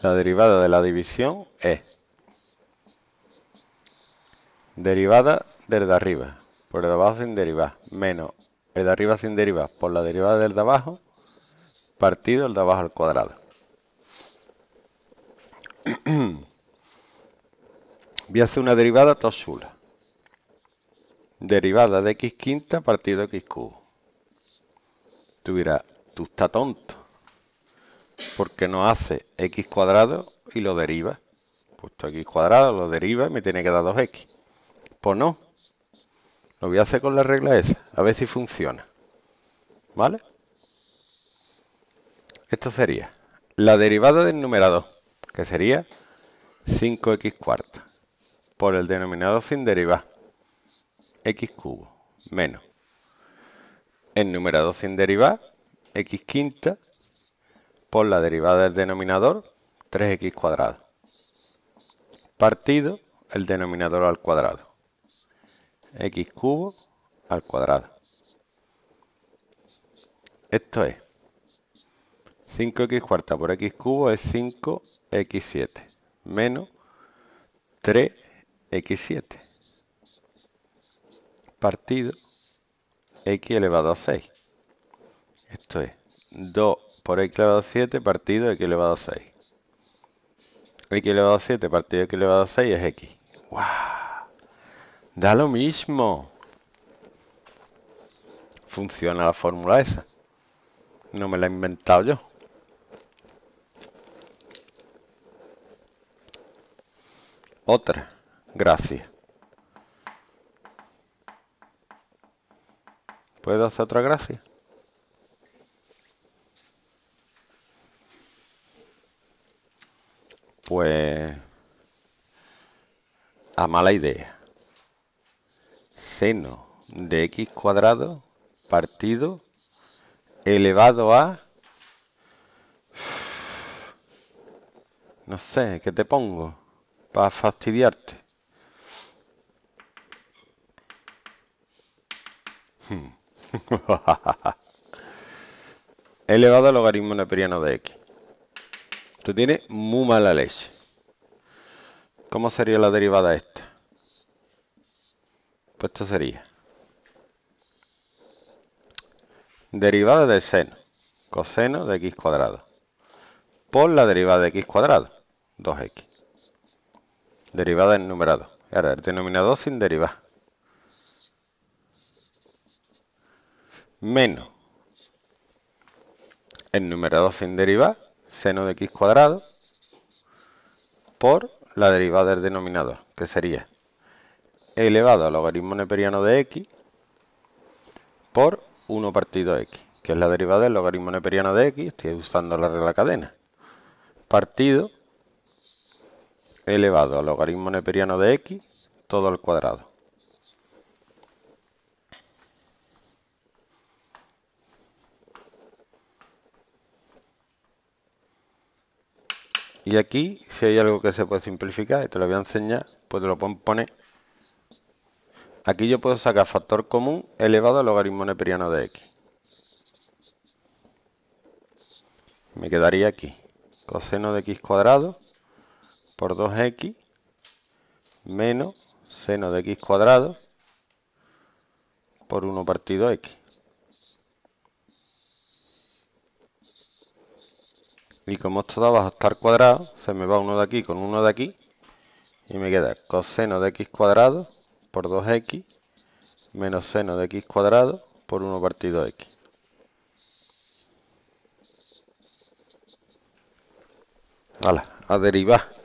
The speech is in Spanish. La derivada de la división es derivada del de arriba, por el de abajo sin derivar, menos el de arriba sin derivar, por la derivada del de abajo, partido el de abajo al cuadrado. Voy a hacer una derivada todo sola. Derivada de x quinta partido de x cubo. Tú dirás, tú estás tonto, porque no hace x cuadrado y lo deriva. Puesto x cuadrado, lo deriva y me tiene que dar 2x. Pues no. Lo voy a hacer con la regla esa, a ver si funciona. ¿Vale? Esto sería la derivada del numerador, que sería 5x cuarta, por el denominador sin derivar, x cubo, menos el numerador sin derivar, x quinta, por la derivada del denominador, 3x cuadrado, partido el denominador al cuadrado, x cubo al cuadrado. Esto es 5x cuarta por x cubo es 5x7 menos 3x7 partido x elevado a 6. Esto es 2 por x elevado a 7 partido x elevado a 6. X elevado a 7 partido x elevado a 6 es x. ¡Guau! Da lo mismo. Funciona la fórmula esa. No me la he inventado yo. Otra. Gracias. ¿Puedo hacer otra gracia? Pues... a mala idea. Seno de x cuadrado partido elevado a... No sé, ¿qué te pongo? Para fastidiarte. Elevado al logaritmo neperiano de x. Esto tiene muy mala leche. ¿Cómo sería la derivada esta? Pues esto sería derivada del seno, coseno de x cuadrado, por la derivada de x cuadrado, 2x. Derivada del numerador. Ahora, el denominador sin derivar. Menos el numerador sin derivar, seno de x cuadrado, por la derivada del denominador, que sería elevado al logaritmo neperiano de x por 1 partido x, que es la derivada del logaritmo neperiano de x, estoy usando la regla cadena, partido elevado al logaritmo neperiano de x, todo al cuadrado. Y aquí, si hay algo que se puede simplificar, y te lo voy a enseñar, pues te lo pueden poner. Aquí yo puedo sacar factor común elevado al logaritmo neperiano de x. Me quedaría aquí. Coseno de x cuadrado por 2x menos seno de x cuadrado por 1 partido x. Y como esto de abajo está al cuadrado, se me va uno de aquí con uno de aquí. Y me queda coseno de x cuadrado por 2x menos seno de x cuadrado por 1 partido x. Hala, a derivar.